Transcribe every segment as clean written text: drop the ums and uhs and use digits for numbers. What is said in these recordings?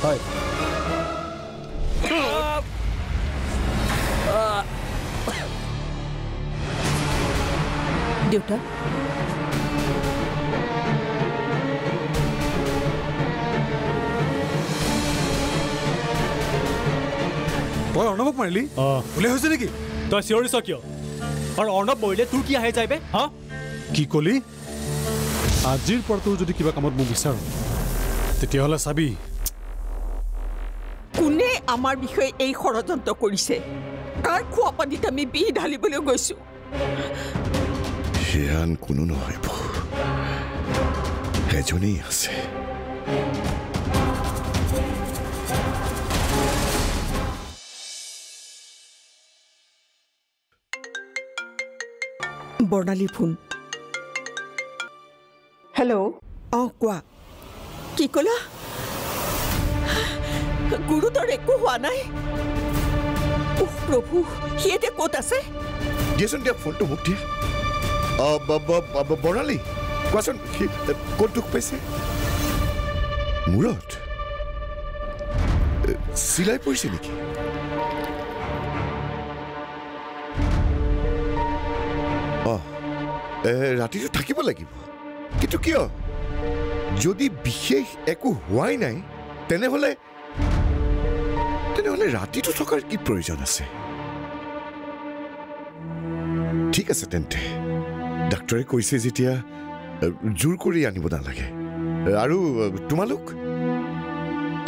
Hi. Duta. Boy, Arnab Mali. Bule hoise naki? Ta serious kya? Ar Arnab boyle tu kiya hai jaibe? Ha? Ki koli? Ajir par tu jodi kiba kamar mu bisar. Tete hola sabi. Kune amar bishoy ei khorojonto korise. Kar khua pani tami bi dhali bole goisu. Jehan kuno hai po. Rejoni ase. Bornali phone. Hello. Oh, kwa. Kikola. Guru to ekku hua nai. Oh, Prabhu, ye the kotha se? Jason, the phone to mukti. Bornali, question, what took place? Murat, Silai poise niki. Ah, rati jo thaki bolagi bo. Kitu kiyo? Jodi bishesh eku huai nai, tene hole rati jo thakar ki proyojon ase. Thik ase tente. Doctor কৈছে যেতিয়া জোর কৰি আনিব না লাগে আৰু তোমালোক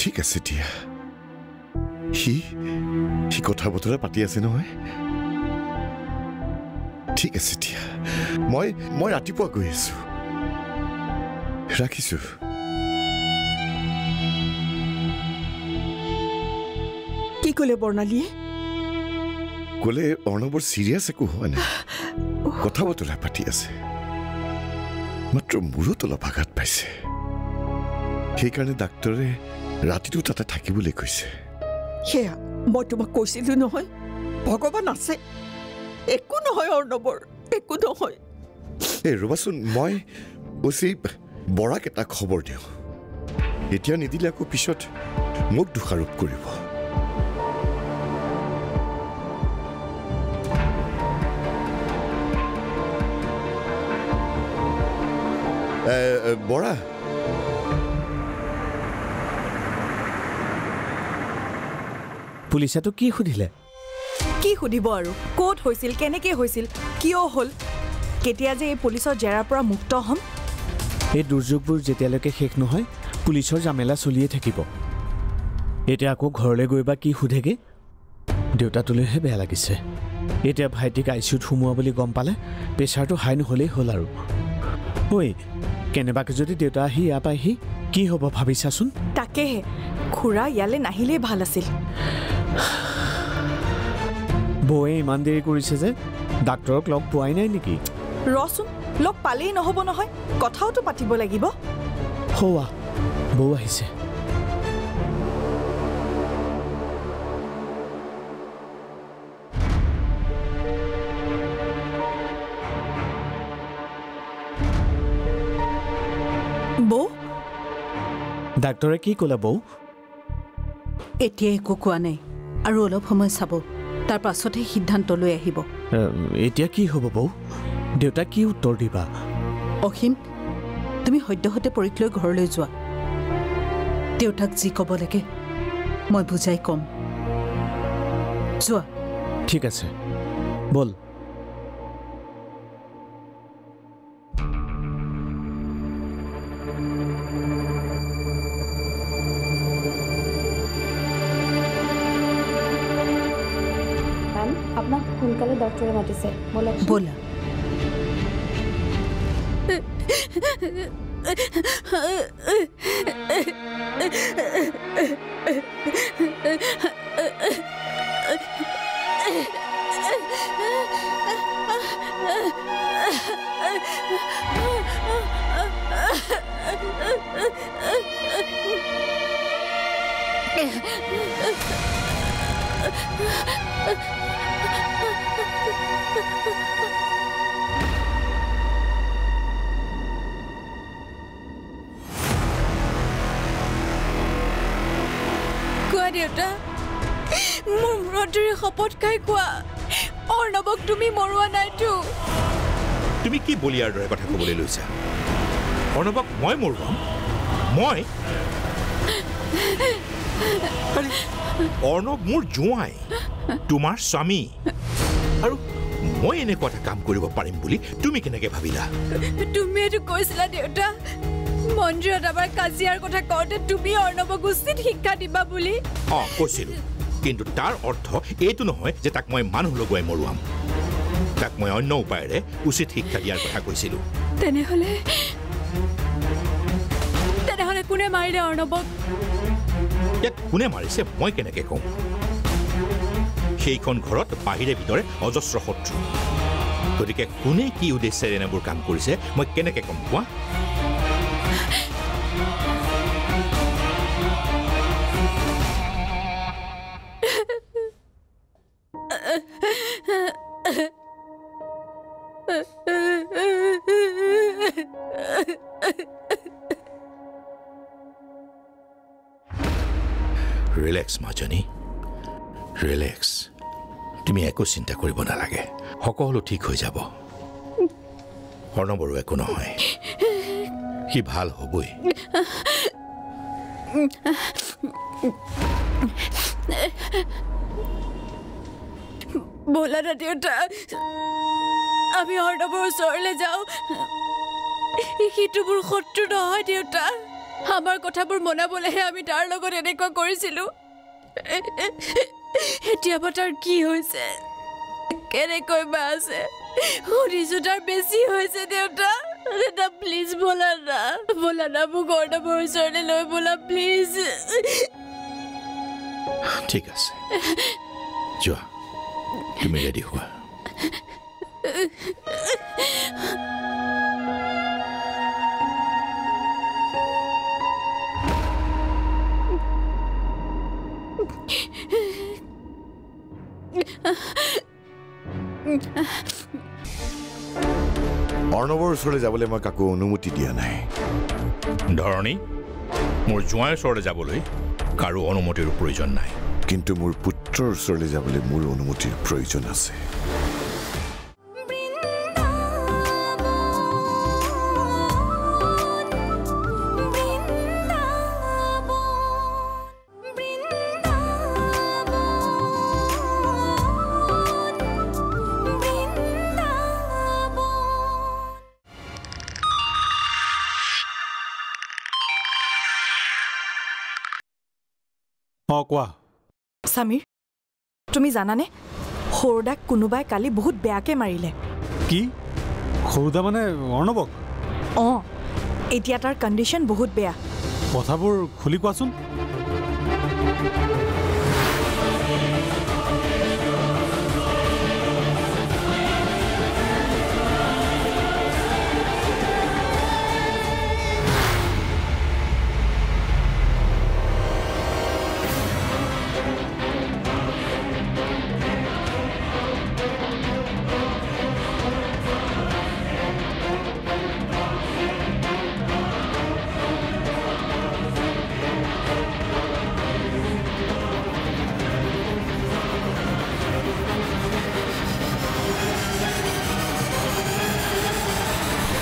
ঠিক আছে টিয়া কি কথা বতৰা পাতি আছে নহয় ঠিক আছে টিয়া মই ৰাতিপুৱা গৈ আছো ৰাখিছো কি ক'লে বৰ্ণালীয়ে ক'লে অৰ্ণবৰ সিৰিয়াছ একো হোৱা নাই কথা বতৰা পাতি আছে মাত্ৰ মুৰতলা ভাগাত পাইছে সেই কাৰণে ডাক্তৰে ৰাতিটো তাতে থাকিবলৈ কৈছে হেয়া মই তোমাক কৈছিলো নহয় ভগৱান আছে একো নহয় অৰ্ণবৰ একো নহয় এ ৰবাচোন মই ওছি বৰাক এটা খবৰ দিওঁ এতিয়া নিদিলে আকৌ পিছত মোক দুখাৰূপ কৰিব Bora? Police to ki khudile? Ki khudibo aru? Court hoisil keneke hoisil? Kio hol? Ketia je police or jera pura mukto hom? Ei durjogbor jetialoke shekh nohoy, police or jamela soliye thakibo. Etia ko ghorle goi ba ki khudege? Deuta tolehe beya lagise. Etia bhaitik ICUt sumua boli gom pale, pressure to high hole hol aru. Oi. কেনেবাকে যদি দেউতা আহি আপাহি কি হ'ব ভাবিছাছুন তাকে খুৰা ইয়ালে নাহিলে ভাল আছিল বয়ে মন্দিরে কৰিছে যে ডাক্তৰক লগ পোৱাই নাই নেকি ৰসু লগ পালেই নহব নহয় কথাও তো পাতিব লাগিব হোৱা বউ আহিছে ডাক্তৰে কি কলা বউ এতিয়াই কোৱা নাই আৰু অলপ সময় চাব তাৰ পাছতে সিদ্ধান্ত লৈ আহিব এতিয়া কি হ'ব বউ দেউতা কি উত্তৰ দিবা অখিম তুমি হদ্যহতে পৰিক্লৈ ঘৰলৈ যোৱা দেউতাক জি ক'ব লাগে মই বুজাই কম যোৱা ঠিক আছে বল Bola. Deota Mum Rodri Hopot Kaikua or Nabok to me more one I do. To me, keep Bulliard Rabatacoli Lusa. Or Nabok, why more one? Why? Or no more joy to my Sami. মই এনে কথা কাম কৰিব পাৰিম বুলি তুমি কেনেকে ভাবিলা তুমি এটো কৈছলা দেউতা মনজুৰত আবার কাজিয়াৰ কথা কওঁতে তুমি অৰ্ণব গুছিত শিক্ষা দিবা বুলি অ কৈছিল কিন্তু তাৰ অৰ্থ এটো নহয় যে তাক মই মানুহ লগাই মৰুৱাম তাক মই অন্য উপায়েৰে উচিত শিক্ষা দিয়াৰ কথা কৈছিল তেনেহলে কোনে মাৰিলে অৰ্ণবক ইয়াক কোনে মাৰিছে মই কেনেকে কম সেইখন ঘৰত বাহিৰে ভিতৰে অজস্ৰ শত্ৰু গতিকে কোনে কি উদ্দেশ্যেৰে এনেবোৰ কাম কৰিছে মই কেনেকে কম কোৱা ৰিলেক্স মাজনী ৰিলেক্স তুমি একো চিন্তা কৰিব নালাগে সকলো ঠিক হৈ যাব অৰ্ণবৰো একো নহয় কি ভাল হ'বই বলা ৰাতিটা আমি অৰ্ণবৰ ওচৰলৈ যাওঁ ইখিটোবোৰ শত্ৰু নহয় দেউতা আমাৰ কথাবোৰ মনাবলৈহে আমি তাৰ লগত এনেকুৱা কৰিছিলো এতিয়া বতৰ কি হৈছে কেনে কই বাসে হৰিজুটাৰ বেছি হৈছে দেউতা এটা প্লিজ বলা না বুগড়া বৰছলে লৈ বলা প্লিজ ঠিক আছে যোৱা তুমি ৰেডি হোৱা অর্ণবৰ সরে যাবলৈ মই কাকো অনুমতি দিয়া নাই ধৰণী মোৰ জোয়াৰ সরে যাবলৈ কাৰো অনুমতিৰ প্ৰয়োজন নাই কিন্তু মোৰ পুত্ৰৰ সরে যাবলৈ মোৰ অনুমতিৰ প্ৰয়োজন আছে What? Samir, you know that Hordak Kunubai Kali was very bad. What? Hordak means Arnabok? Oh, Etiatar condition is very bad. What are you talking about?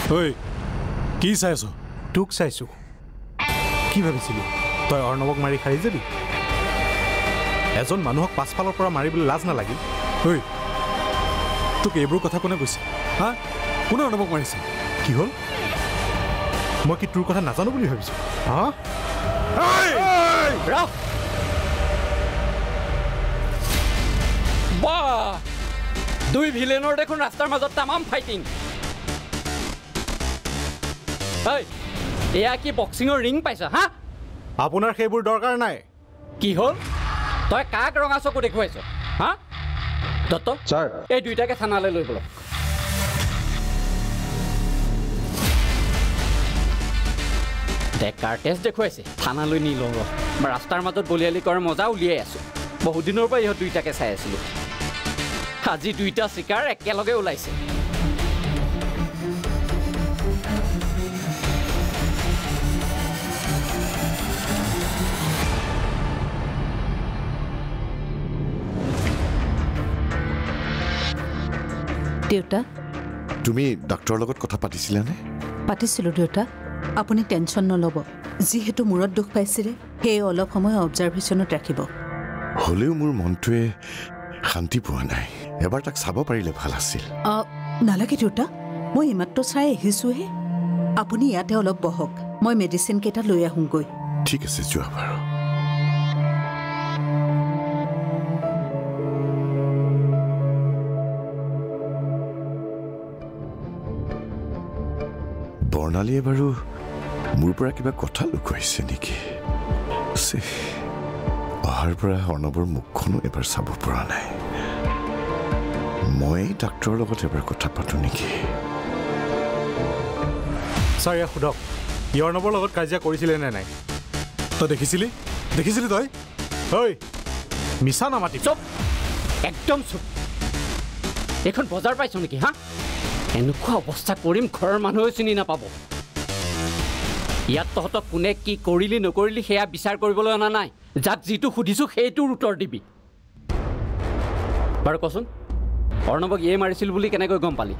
Hey, what is this? What is this? What is this? You are not going to kill me. I don't want to kill you. Hey, you are not going to kill me. Huh? Who are you going to kill me? What is this? I don't want to kill you. Huh? Hey! Ralph! Wow! You villain are fighting. Hey, this is boxing or ring, paisa, huh? You don't have to do that. What happened? So, what happened? Huh? Doctor? Sir. Hey, do you take a thana le loi bolo? The car test the question. Thana loi ni longo. But after that, Bollyali car moza uliye asu. Bahut dinor par yeh do you take a sai asilo. Aji do you take a car ekaloge ulaise. দেউতা তুমি ডাক্তৰৰ লগত কথা পাতিছিলা নে পাতিছিলো দেউতা আপুনি tension নলব যিহেতু মুৰত দুখ পাইছিলে হে অলপ সময় অবজারভেশনত ৰাখিব হলেও মোৰ মনটোৱে শান্তি পোৱা নাই এবাৰ তাক চাব পাৰিলে ভাল আছিল নালাগে দেউতা মই ইমাত্ৰ চাই আহিছো হে আপুনি ইয়াতে অলপ বহক মই মেডিসিন কেটা লৈ আহুঁগৈ ঠিক আছে যোৱা বাৰু বৰ্ণালীয়ে বাৰু মোৰ পৰা কিবা কথা লুকাইছে নেকি সে আহাৰ পৰা অৰ্ণৱৰ মুখখনো এবাৰ চাব পৰা নাই মই ডাক্তৰৰ লগত এবাৰ কথা পাতো নেকি সারিয়া খুদক অর্ণৱৰ লগত কাজিয়া কৰিছিলে নে নাই তই দেখিছিলি তই হৈ মিছা নামাতি চুপ একদম চুপ এখন বজাৰ পাইছ নেকি হা এনেকুৱা অৱস্থা কৰিম ঘৰৰ মানুহে চিনি নাপাব ইয়াত তহঁতক কোনে কি কৰিলি নকৰিলি সেয়া বিচাৰ কৰিবলৈ অনা নাই যাক যিটো সুধিছো সেইটোৰ উত্তৰ দিবি বাৰু কচোন অৰ্ণৱক ইয়ে মাৰিছিল বুলি কেনেকৈ গম পালি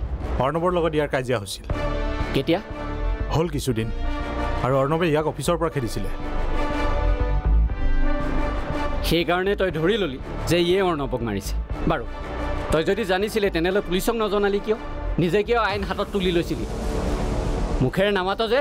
অৰ্ণৱৰ লগত ইয়াৰ কাজিয়া হৈছিল কেতিয়া হল কিছুদিন আৰু অৰ্ণৱে ইয়াক অফিচৰ পৰা খেদিছিলে সেই কাৰণে তই ধৰি ললি যে ইয়ে অৰ্ণৱক মাৰিছে বাৰু তই যদি জানিছিলে তেনেহ'লে পুলিচক নজনালি কিয় নিজে কিয় আইন হাতত তুলি লৈছিলি মুখেৰে নামাত যে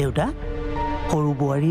দেউতা সৰু বোৱাৰী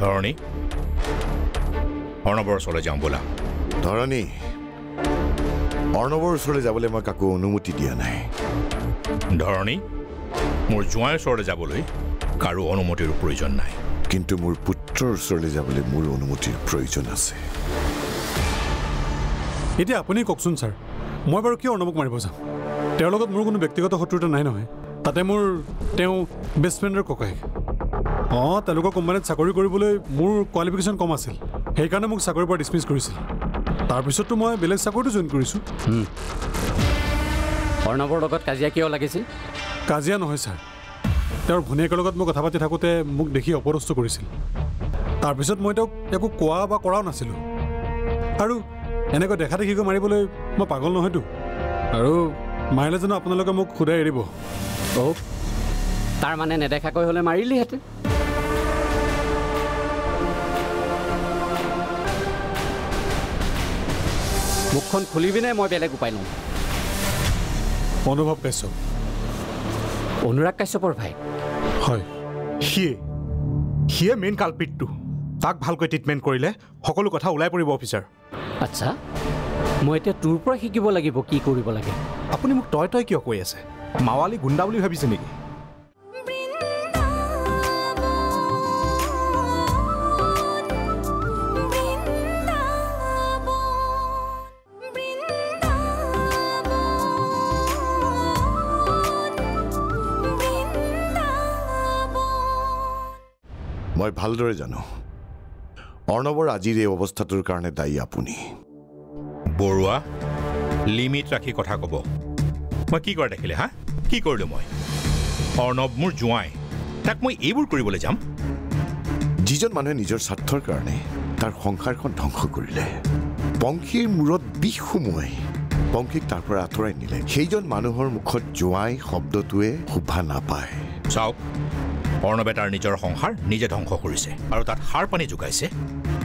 ধৰণী অৰ্ণৱৰ ওচৰলৈ যাওঁ ব'লা ধৰণী অৰ্ণৱৰ ওচৰলৈ যাবলৈ মই কাকো অনুমতি দিয়া নাই ধৰণী মোৰ জোঁৱাইৰ ওচৰলৈ যাবলৈ কাৰো অনুমতিৰ প্ৰয়োজন নাই কিন্তু মোৰ পুত্ৰৰ ওচৰলৈ যাবলৈ মোৰ অনুমতিৰ প্ৰয়োজন আছে এতিয়া আপুনি কওকচোন ছাৰ মই বাৰু কিয় অৰ্ণৱক মাৰিব যাম তেওঁৰ লগত মোৰ কোনো ব্যক্তিগত শত্ৰুতা নাই নহয় তাতে মোৰ তেওঁ বেষ্ট ফ্ৰেণ্ডৰ ককায়েক অঁ তেওঁলোকৰ কোম্পানীত চাকৰি কৰিবলৈ মোৰ কোৱালিফিকেশ্যন কম আছিল সেইকাৰণে মোক চাকৰিৰ পৰা ডিছমিছ কৰিছিল তাৰপিছতো মই বেলেগ চাকৰিটো জইন কৰিছোঁ অৰ্ণৱৰ লগত কাজিয়া কিয় লাগিছিল কাজিয়া নহয় ছাৰ তেওঁৰ ভনীয়েকৰ লগত মই কথা পাতি থাকোঁতে মোক দেখি অপদস্থ কৰিছিল তাৰপিছত মই তেওঁক একো কোৱা বা কৰাও নাছিলোঁ আৰু এনেকৈ দেখা দেখিকৈ মাৰিবলৈ মই পাগল নহয়তো আৰু মাৰিলে জানো আপোনালোকে মোক সোধাই এৰিব অঁ তাৰ মানে নেদেখাকৈ হ'লে মাৰিলিহেঁতেন মুখখন খুলিবিনে মই বেলেগ উপায় লওঁ অনুভৱ কাশ্যপ অনুৰাগ কাশ্যপৰ ভাই হয় সিয়ে মেইন কালপিটটো তাক ভালকৈ ট্ৰিটমেণ্ট কৰিলে সকলো কথা ওলাই পৰিব অফিচাৰ আচ্ছা মই এতিয়া তোৰ পৰা শিকিব লাগিব কি কৰিব লাগে আপুনি মোক তই কিয় কৈ আছে মাৱালি গুণ্ডা বুলি ভাবিছে নেকি মই ভালদৰে জানো অৰ্ণৱৰ আজিৰ এই অৱস্থাটোৰ কাৰণে দায়ী আপুনি বৰুৱা লিমিট ৰাখি কথা ক'ব মই কি কৰা দেখিলে হা কি কৰিলোঁ মই অৰ্ণৱ মোৰ জোঁৱাই তাক মই এইবোৰ কৰিবলৈ যাম যিজন মানুহে নিজৰ স্বাৰ্থৰ কাৰণে তাৰ সংসাৰখন ধ্বংস কৰিলে পংখীৰ মূৰত বিষ সুমুৱাই পংখীক তাৰ পৰা আঁতৰাই নিলে সেইজন মানুহৰ মুখত জোঁৱাই শব্দটোৱে শোভা নাপায় চাওক অৰ্ণৱে তাৰ নিজৰ সংসাৰ নিজে ধ্বংস কৰিছে আৰু তাত সাৰ পানী যোগাইছে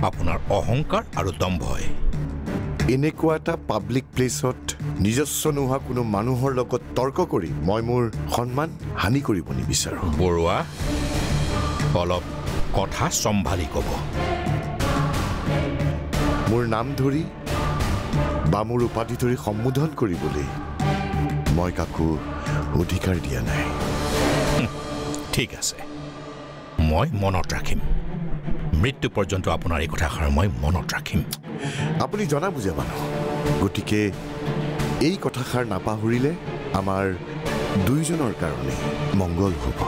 আপনার অহংকার আর দম্ভ হয়। এনেকুৱা এটা পাব্লিক প্লেসত নিজস্ব নোহোৱা কোনো মানুহৰ লগত তৰ্ক কৰি মই মোৰ সন্মান হানি কৰিব নিবিচাৰো। বৰুৱা, অলপ কথা সম্ভালি কব। মোৰ নাম ধৰি বা মোৰ উপাধি ধৰি সম্বোধন কৰিবলৈ মই কাকো অধিকাৰ দিয়া নাই। ঠিক আছে, মই মনত ৰাখিম। মৃত্যু পৰ্যন্ত আপোনাৰ এই কথাষাৰ মই মনত ৰাখিম। আপনি জনা বুঝা মানুষ, গতিকে এই কথাষাৰ নাপাহৰিলে আমাৰ দুইজনৰ কাৰণে মঙ্গল হব।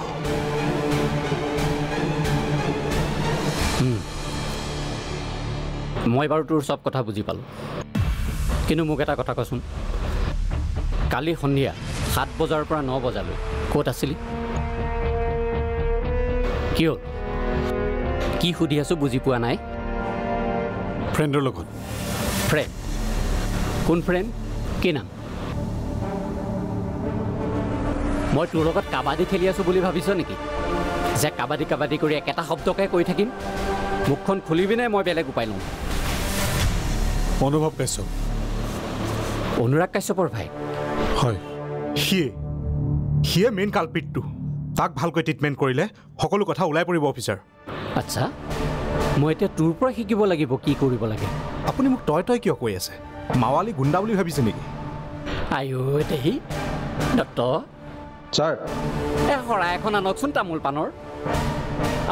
মই বাৰু তোৰ সব কথা বুজি পালোঁ, কিন্তু মোক এটা কথা কচোন, কালি সন্ধিয়া 7 বজাৰ পৰা 9 বজালৈ ক'ত আছিলি? কিয় কি সুধি আছো বুজি পোৱা নাই? ফ্ৰেণ্ডৰ লগত। ফ্ৰেণ্ড? কোন ফ্ৰেণ্ড? কি নাম? মই তোৰ লগত কাবাডী খেলি আছো বুলি ভাবিছ নেকি, যে কাবাডী কাবাডী কৰি একেটা শব্দকে কৈ থাকিম? মুখখন খুলিবিনে মই বেলেগ উপায় লওঁ? অনুভৱ কাশ্যপ, অনুৰাগ কাশ্যপৰ ভাই হয়। সিয়ে মেইন কালপিটটো। তাক ভালকৈ ট্ৰিটমেণ্ট কৰিলে সকলো কথা ওলাই পৰিব অফিচাৰ। আচ্ছা, মই এতিয়া তোৰ পৰা শিকিব লাগিব কি কৰিব লাগে। আপুনি মোক তই তই কিয় কৈ আছে? মাৱালি গুণ্ডা বুলি ভাবিছে নেকি? আইও দেহি দত্ত ছাৰ, এই শৰাই এখন আনকচোন তামোল পাণৰ।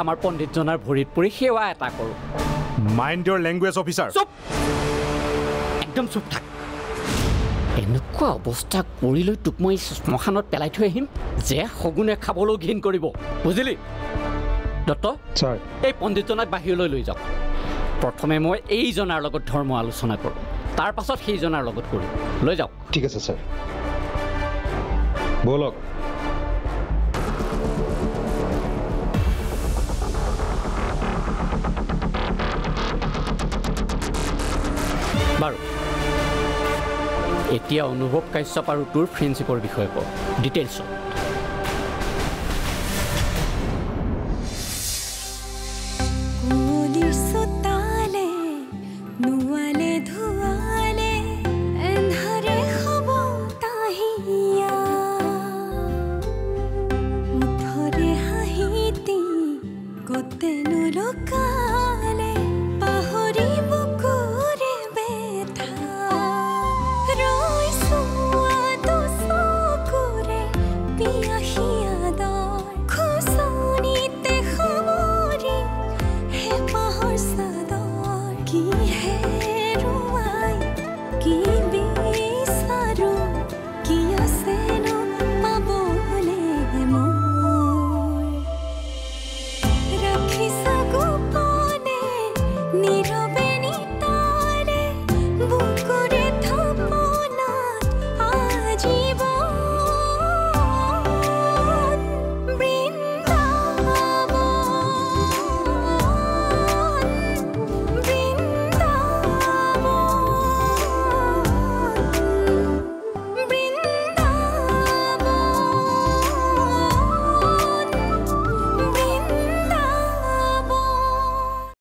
আমাৰ পণ্ডিতজনাৰ ভৰিত পৰি সেৱা এটা কৰোঁ। Mind your language officer. চুপ, একদম চুপ থাক। এনেকুৱা অৱস্থা কৰি লৈ তোক মই শ্মশানত পেলাই থৈ আহিম যে শগুনে খাবলৈ ঘীণ কৰিব, বুজিলি? দত্ত ছাৰ, এই পণ্ডিতজনাক বাহিৰলৈ লৈ যাওক। প্ৰথমে মই এইজনাৰ লগত ধৰ্ম আলোচনা কৰোঁ, তাৰ পাছত সেইজনাৰ লগত কৰোঁ। লৈ যাওক। ঠিক আছে ছাৰ, বলক। বাৰু এতিয়া অনুভৱ কাশ্যপ আৰু তোৰ ফ্ৰেণ্ডশ্বিপৰ বিষয়ে কওঁ, ডিটেইলছত। Nirobe nitare bukure thapona ajibo।